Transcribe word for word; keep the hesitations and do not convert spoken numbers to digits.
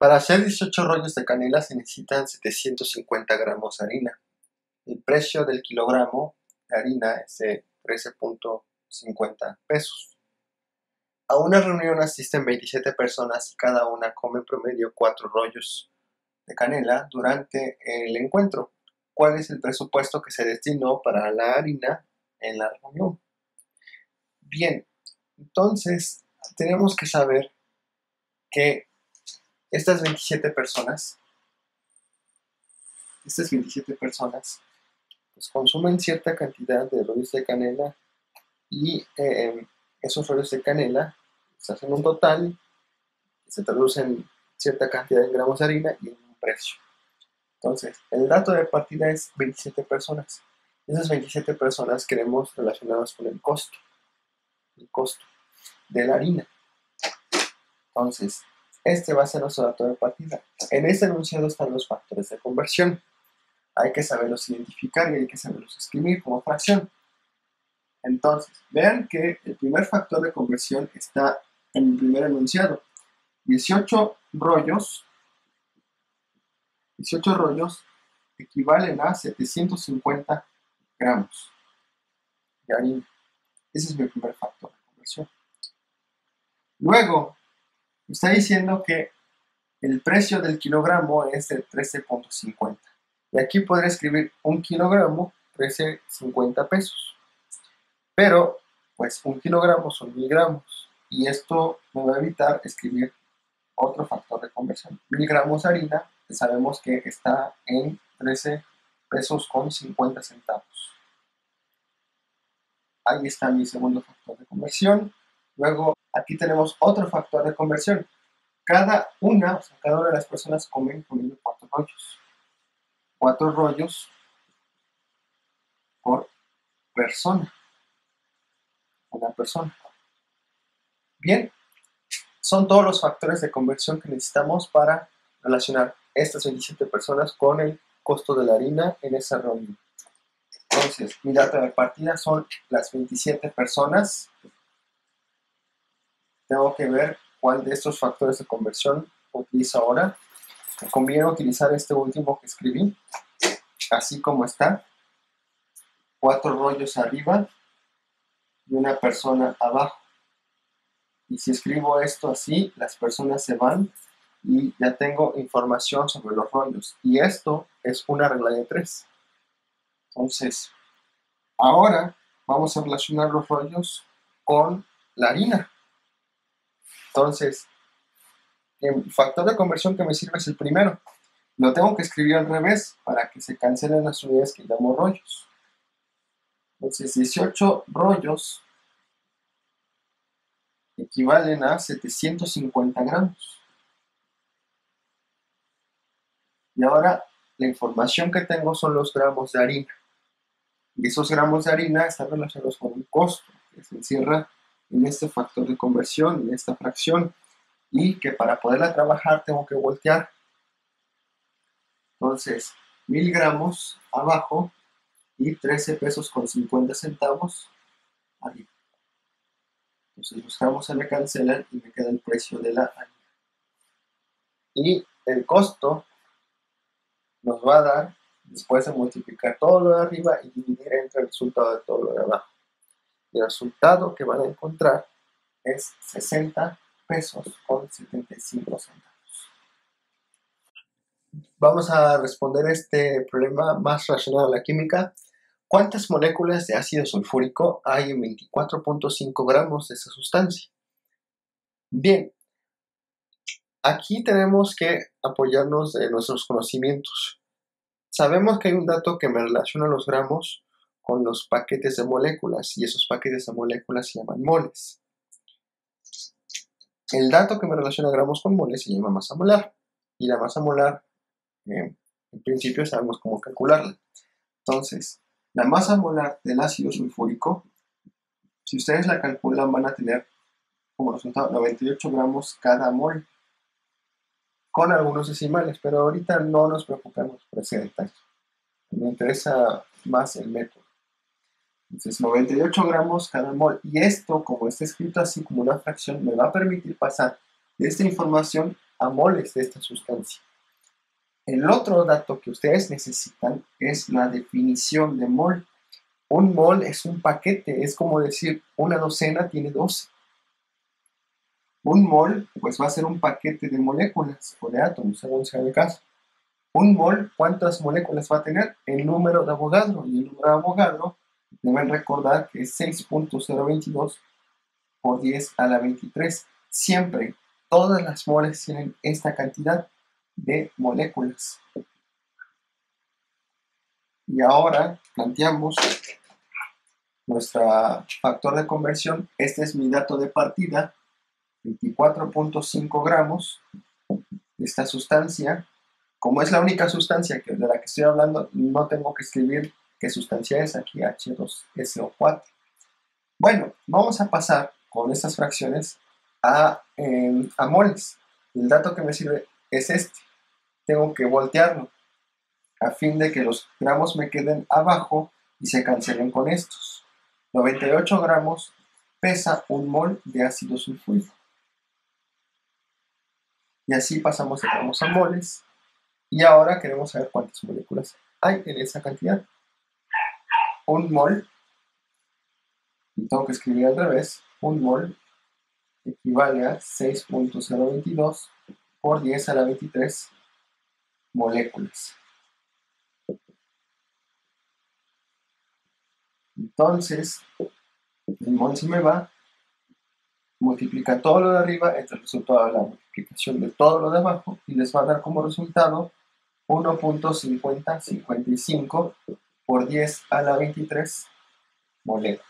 Para hacer dieciocho rollos de canela se necesitan setecientos cincuenta gramos de harina. El precio del kilogramo de harina es de trece punto cincuenta pesos. A una reunión asisten veintisiete personas y cada una come en promedio cuatro rollos de canela durante el encuentro. ¿Cuál es el presupuesto que se destinó para la harina en la reunión? Bien, entonces tenemos que saber que estas veintisiete personas, estas veintisiete personas pues consumen cierta cantidad de rollos de canela y eh, esos rollos de canela se hacen un total, se traducen cierta cantidad en gramos de harina y en un precio. Entonces, el dato de partida es veintisiete personas. Esas veintisiete personas queremos relacionadas con el costo, el costo de la harina. Entonces, este va a ser nuestro dato de partida. En este enunciado están los factores de conversión. Hay que saberlos identificar y hay que saberlos escribir como fracción. Entonces, vean que el primer factor de conversión está en el primer enunciado. dieciocho rollos, dieciocho rollos equivalen a setecientos cincuenta gramos de harina. Ese es mi primer factor de conversión. Luego, está diciendo que el precio del kilogramo es de trece punto cincuenta. Y aquí podré escribir un kilogramo, trece punto cincuenta pesos. Pero, pues un kilogramo son mil gramos. Y esto me va a evitar escribir otro factor de conversión. Mil gramos de harina, que sabemos que está en trece pesos con cincuenta centavos. Ahí está mi segundo factor de conversión. Luego, aquí tenemos otro factor de conversión. Cada una, o sea, cada una de las personas comen comiendo cuatro rollos. Cuatro rollos por persona. Una persona. Bien, son todos los factores de conversión que necesitamos para relacionar estas veintisiete personas con el costo de la harina en esa reunión. Entonces, mi dato de partida son las veintisiete personas. Tengo que ver cuál de estos factores de conversión utilizo ahora. Me conviene utilizar este último que escribí, así como está. Cuatro rollos arriba y una persona abajo. Y si escribo esto así, las personas se van y ya tengo información sobre los rollos. Y esto es una regla de tres. Entonces, ahora vamos a relacionar los rollos con la harina. Entonces, el factor de conversión que me sirve es el primero. Lo tengo que escribir al revés para que se cancelen las unidades que llamo rollos. Entonces, dieciocho rollos equivalen a setecientos cincuenta gramos. Y ahora, la información que tengo son los gramos de harina. Y esos gramos de harina están relacionados con el costo, que se encierra en este factor de conversión, en esta fracción, y que para poderla trabajar tengo que voltear. Entonces, mil gramos abajo y trece pesos con cincuenta centavos arriba. Entonces los gramos se me cancelan y me queda el precio de la harina. Y el costo nos va a dar, después de multiplicar todo lo de arriba y dividir entre el resultado de todo lo de abajo. Y el resultado que van a encontrar es sesenta pesos con setenta y cinco centavos. Vamos a responder este problema más relacionado a la química. ¿Cuántas moléculas de ácido sulfúrico hay en veinticuatro punto cinco gramos de esa sustancia? Bien, aquí tenemos que apoyarnos de nuestros conocimientos. Sabemos que hay un dato que me relaciona los gramos con los paquetes de moléculas, y esos paquetes de moléculas se llaman moles. El dato que me relaciona gramos con moles se llama masa molar, y la masa molar, eh, en principio sabemos cómo calcularla. Entonces, la masa molar del ácido sulfúrico, si ustedes la calculan, van a tener como resultado noventa y ocho gramos cada mol, con algunos decimales, pero ahorita no nos preocupemos por ese detalle. Me interesa más el método. Entonces, noventa y ocho gramos cada mol. Y esto, como está escrito así como una fracción, me va a permitir pasar de esta información a moles de esta sustancia. El otro dato que ustedes necesitan es la definición de mol. Un mol es un paquete, es como decir una docena tiene doce. Un mol pues va a ser un paquete de moléculas o de átomos, según sea el caso. Un mol, ¿cuántas moléculas va a tener? El número de Avogadro. Y el número de Avogadro, deben recordar que es seis punto cero veintidós por diez a la veintitrés. Siempre, todas las moles tienen esta cantidad de moléculas. Y ahora planteamos nuestro factor de conversión. Este es mi dato de partida. veinticuatro punto cinco gramos de esta sustancia. Como es la única sustancia que, de la que estoy hablando, no tengo que escribir qué sustancia es aquí, H dos S O cuatro. Bueno, vamos a pasar con estas fracciones a, eh, a moles. El dato que me sirve es este. Tengo que voltearlo a fin de que los gramos me queden abajo y se cancelen con estos. noventa y ocho gramos pesa un mol de ácido sulfúrico. Y así pasamos de gramos a moles. Y ahora queremos saber cuántas moléculas hay en esa cantidad. Un mol, y tengo que escribir al revés, un mol equivale a seis punto cero veintidós por diez a la veintitrés moléculas. Entonces, el mol se me va, multiplica todo lo de arriba entre el resultado de la multiplicación de todo lo de abajo y les va a dar como resultado uno punto cincuenta cincuenta y cinco por diez a la veintitrés moléculas.